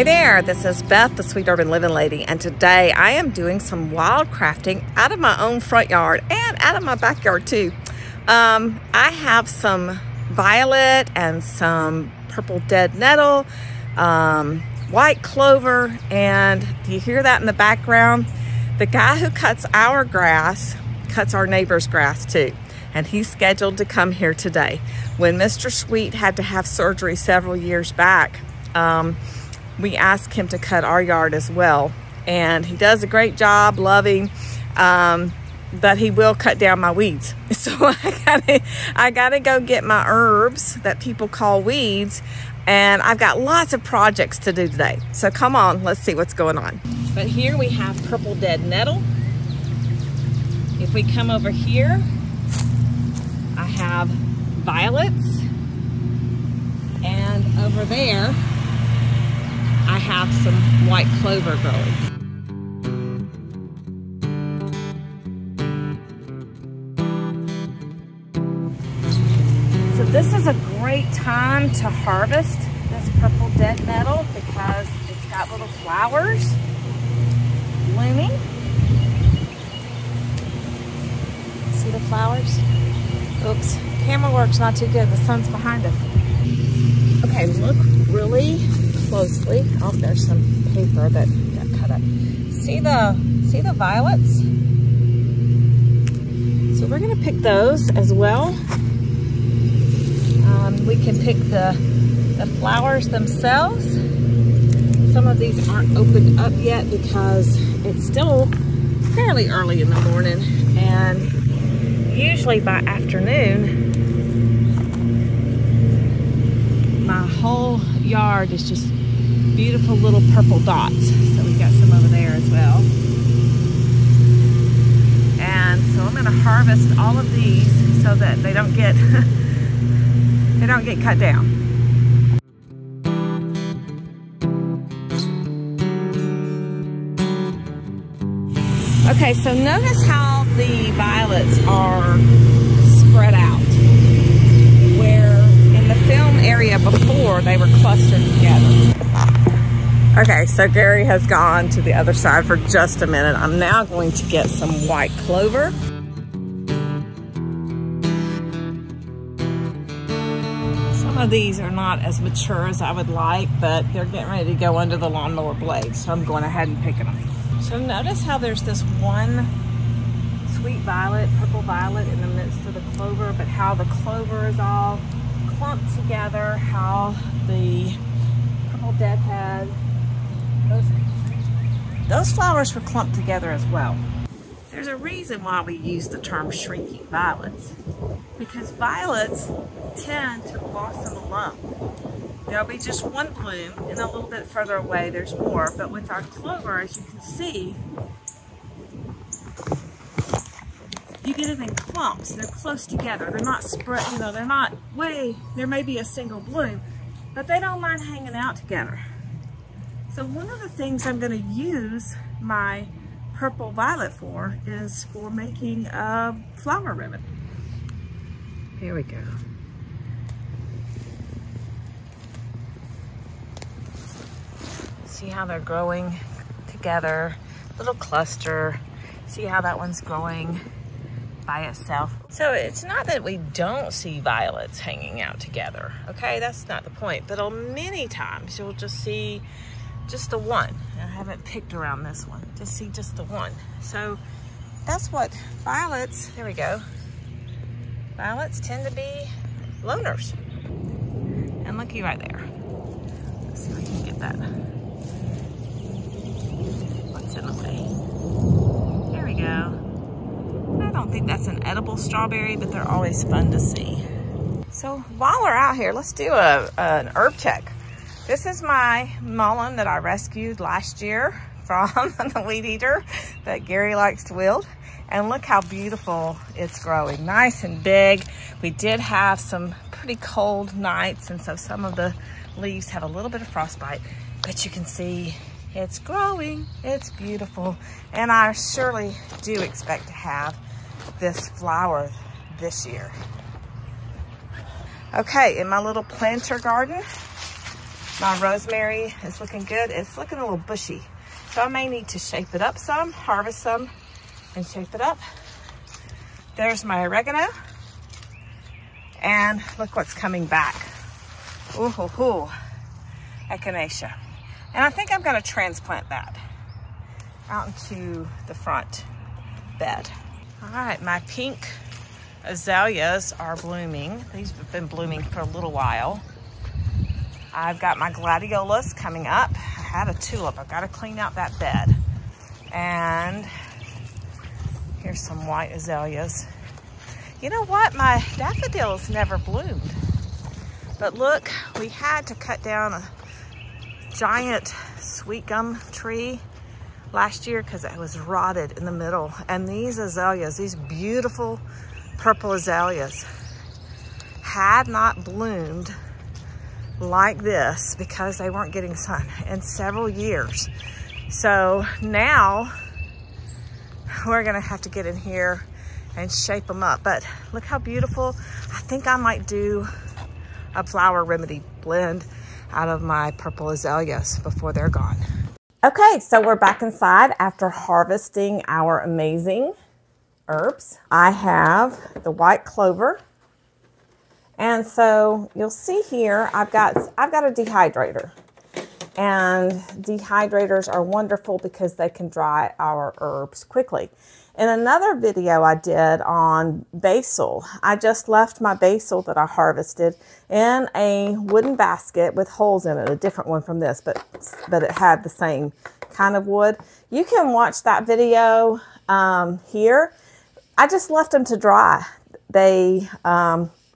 Hey there, this is Beth, the Sweet Herbin' Livin' Lady, and today I am doing some wild crafting out of my own front yard and out of my backyard too. I have some violet and some purple dead nettle, white clover, and do you hear that in the background? The guy who cuts our grass cuts our neighbor's grass too, and he's scheduled to come here today. When Mr. Sweet had to have surgery several years back, we asked him to cut our yard as well, and he does a great job, love him, but he will cut down my weeds. So I gotta go get my herbs that people call weeds, and I've got lots of projects to do today. So come on, let's see what's going on. But here we have purple dead nettle. If we come over here, I have violets, and over there I have some white clover growing. So this is a great time to harvest this purple dead nettle because it's got little flowers blooming. See the flowers? Oops, camera work's not too good. The sun's behind us. Okay, look really closely. Oh, there's some paper that got cut up. See the violets? So we're gonna pick those as well. We can pick the flowers themselves. Some of these aren't opened up yet because it's still fairly early in the morning, and usually by afternoon, my whole yard is just beautiful little purple dots. So we got some over there as well. And so I'm gonna harvest all of these so that they don't get, they don't get cut down. Okay, so notice how the violets are spread out, where in the film area before they were clustered together. Okay, so Gary has gone to the other side for just a minute. I'm now going to get some white clover. Some of these are not as mature as I would like, but they're getting ready to go under the lawnmower blade, so I'm going ahead and picking them. So notice how there's this one sweet violet, purple violet in the midst of the clover, but how the clover is all clumped together, how the purple deadhead, those flowers were clumped together as well. There's a reason why we use the term shrinking violets, because violets tend to blossom alone. There'll be just one bloom, and a little bit further away there's more. But with our clover, as you can see, you get it in clumps. They're close together. They're not spread, you know, they're not way, there may be a single bloom, but they don't mind hanging out together. So one of the things I'm going to use my purple violet for is for making a flower ribbon. Here we go. See how they're growing together, little cluster. See how that one's growing by itself. So it's not that we don't see violets hanging out together, okay? That's not the point, but many times you'll just see just the one. I haven't picked around this one, just see just the one. So that's what violets, there we go. Violets tend to be loners. And looky right there. Let's see if I can get that. In the way. There we go. I don't think that's an edible strawberry, but they're always fun to see. So while we're out here, let's do an herb check. This is my mullein that I rescued last year from the weed eater that Gary likes to wield. And look how beautiful it's growing. Nice and big. We did have some pretty cold nights, and so some of the leaves have a little bit of frostbite, but you can see it's growing, it's beautiful, and I surely do expect to have this flower this year. Okay, in my little planter garden, My rosemary is looking good. It's looking a little bushy, so I may need to shape it up some, harvest some, and shape it up. There's my oregano, and look what's coming back. Ooh, hoo, hoo. Echinacea. And I think I'm gonna transplant that out into the front bed. All right, my pink azaleas are blooming. These have been blooming for a little while. I've got my gladiolus coming up. I had a tulip. I've got to clean out that bed. And here's some white azaleas. You know what? My daffodils never bloomed. But look, we had to cut down a giant sweet gum tree last year because it was rotted in the middle. And these azaleas, these beautiful purple azaleas, had not bloomed like this because they weren't getting sun in several years. So now we're gonna have to get in here and shape them up. But look how beautiful. I think I might do a flower remedy blend out of my purple azaleas before they're gone. Okay, so we're back inside after harvesting our amazing herbs. I have the white clover. And so you'll see here, I've got a dehydrator, and dehydrators are wonderful because they can dry our herbs quickly. In another video I did on basil, I just left my basil that I harvested in a wooden basket with holes in it, a different one from this, but it had the same kind of wood. You can watch that video here. I just left them to dry. They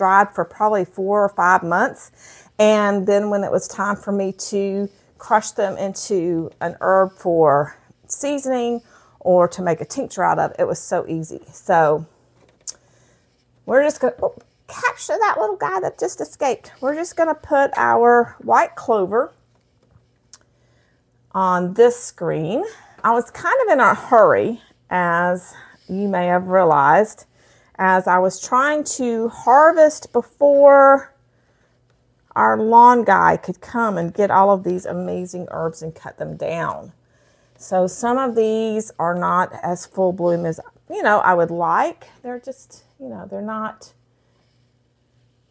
dried for probably 4 or 5 months, and then when it was time for me to crush them into an herb for seasoning or to make a tincture out of, it was so easy. So we're just gonna capture that little guy that just escaped. We're just gonna put our white clover on this screen. I was kind of in a hurry, as you may have realized, as I was trying to harvest before our lawn guy could come and get all of these amazing herbs and cut them down. So some of these are not as full bloom as, you know, I would like. They're just, you know, they're not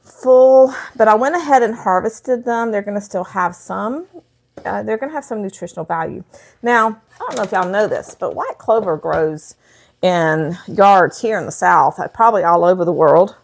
full, but I went ahead and harvested them. They're gonna still have some, they're gonna have some nutritional value. Now, I don't know if y'all know this, but white clover grows in yards here in the South, probably all over the world.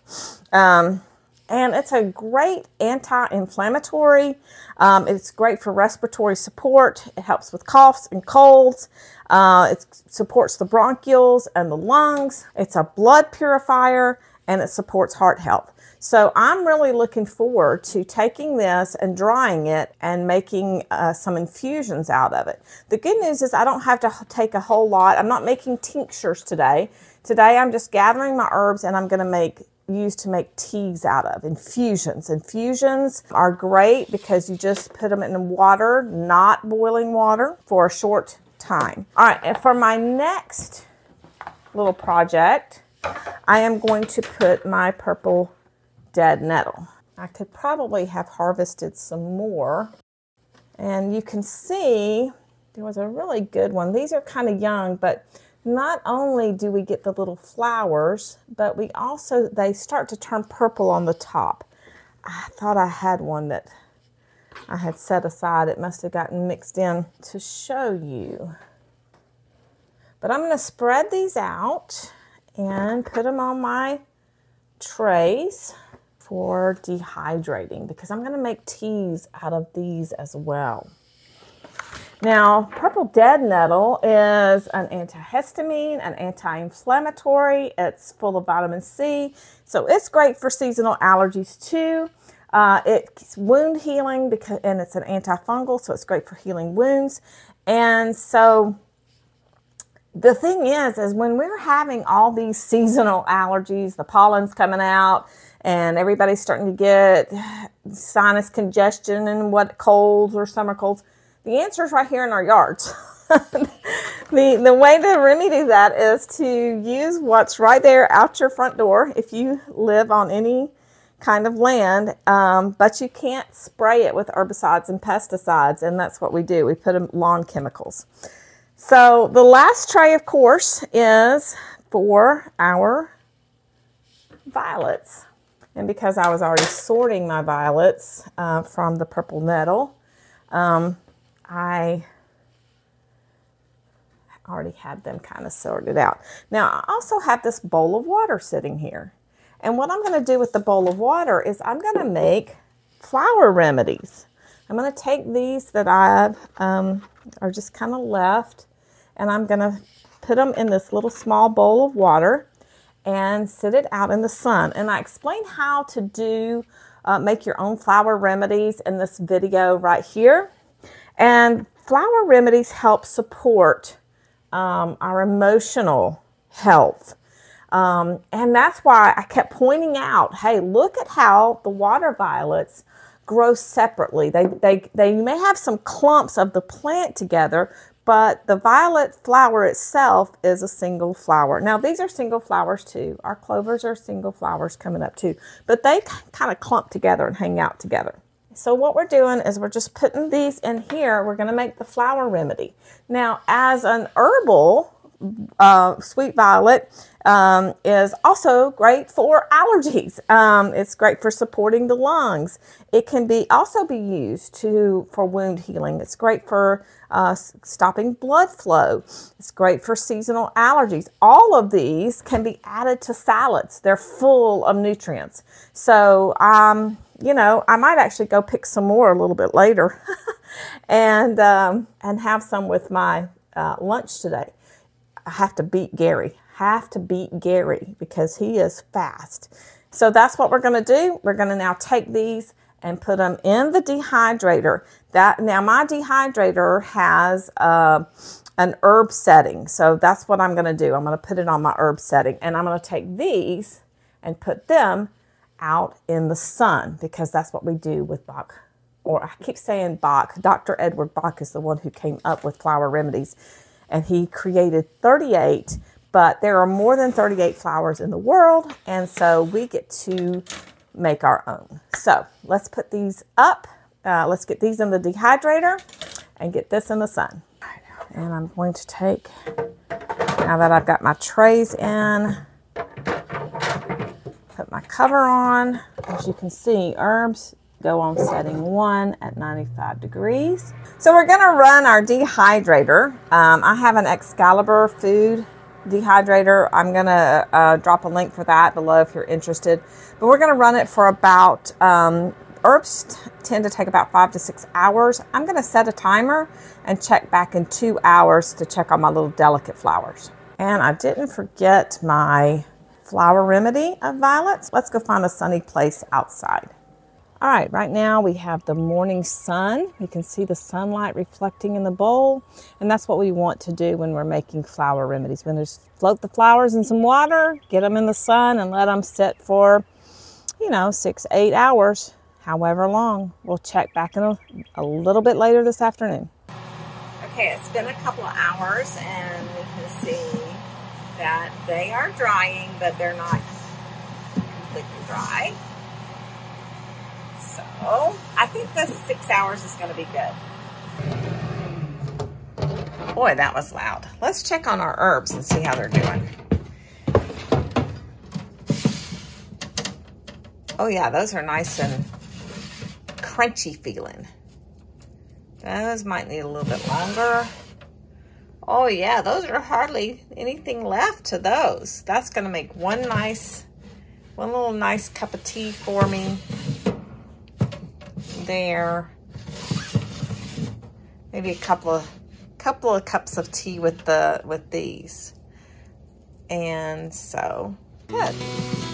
And it's a great anti-inflammatory. It's great for respiratory support. It helps with coughs and colds. It supports the bronchioles and the lungs. It's a blood purifier, and it supports heart health. So I'm really looking forward to taking this and drying it and making some infusions out of it. The good news is I don't have to take a whole lot. I'm not making tinctures today. Today I'm just gathering my herbs, and I'm gonna use to make teas out of, infusions. Infusions are great because you just put them in water, not boiling water, for a short time. All right, and for my next little project, I am going to put my purple dead nettle. I could probably have harvested some more. And you can see there was a really good one. These are kind of young, but not only do we get the little flowers, but we also, they start to turn purple on the top. I thought I had one that I had set aside. It must have gotten mixed in to show you. But I'm gonna spread these out and put them on my trays for dehydrating, because I'm gonna make teas out of these as well. Now, purple dead nettle is an antihistamine, an anti-inflammatory. It's full of vitamin C, so it's great for seasonal allergies too. It's wound healing, because, and it's an antifungal, so it's great for healing wounds. And so the thing is when we're having all these seasonal allergies, the pollen's coming out, and everybody's starting to get sinus congestion and what, colds or summer colds, the answer's right here in our yards. The way to remedy that is to use what's right there out your front door. If you live on any kind of land, but you can't spray it with herbicides and pesticides, and that's what we do. We put them lawn chemicals. So the last tray, of course, is for our violets. And because I was already sorting my violets from the purple nettle, I already had them kind of sorted out. Now, I also have this bowl of water sitting here. And what I'm going to do with the bowl of water is I'm going to make flower remedies. I'm going to take these that I are just kind of left, and I'm going to put them in this little small bowl of water and sit it out in the sun. And I explain how to do make your own flower remedies in this video right here. And flower remedies help support our emotional health. And that's why I kept pointing out, hey, look at how the water violets grow separately. They may have some clumps of the plant together, but the violet flower itself is a single flower. Now, these are single flowers too. Our clovers are single flowers coming up too, but they kind of clump together and hang out together. So what we're doing is we're just putting these in here. We're going to make the flower remedy. Now, as an herbal, sweet violet is also great for allergies. It's great for supporting the lungs. It can be also be used for wound healing. It's great for stopping blood flow. It's great for seasonal allergies. All of these can be added to salads. They're full of nutrients. So, you know, I might actually go pick some more a little bit later and have some with my lunch today. I have to beat Gary. Because he is fast. So that's what we're going to do. We're going to now take these and put them in the dehydrator. Now my dehydrator has an herb setting. So that's what I'm going to do. I'm going to put it on my herb setting, and I'm going to take these and put them out in the sun, because that's what we do with Bach. Or I keep saying Bach. Dr. Edward Bach is the one who came up with flower remedies. And he created 38, but there are more than 38 flowers in the world, and so we get to make our own. So let's put these up. Let's get these in the dehydrator and get this in the sun. And I'm going to take, now that I've got my trays in, put my cover on. As you can see, herbs go on setting 1 at 95 degrees. So we're gonna run our dehydrator. I have an Excalibur food dehydrator. I'm gonna drop a link for that below if you're interested. But we're gonna run it for about, herbs tend to take about 5 to 6 hours. I'm gonna set a timer and check back in 2 hours to check on my little delicate flowers. And I didn't forget my flower remedy of violets. Let's go find a sunny place outside. All right, right now we have the morning sun. You can see the sunlight reflecting in the bowl, and that's what we want to do when we're making flower remedies. When there's float the flowers in some water, get them in the sun and let them sit for, you know, 6 to 8 hours, however long. We'll check back in a little bit later this afternoon. Okay, it's been a couple of hours and you can see that they are drying, but they're not completely dry. So I think the 6 hours is going to be good. Boy, that was loud. Let's check on our herbs and see how they're doing. Oh yeah, those are nice and crunchy feeling. Those might need a little bit longer. Oh yeah, those are hardly anything left to those. That's going to make one little nice cup of tea for me. There, maybe a couple of cups of tea with these, and so good.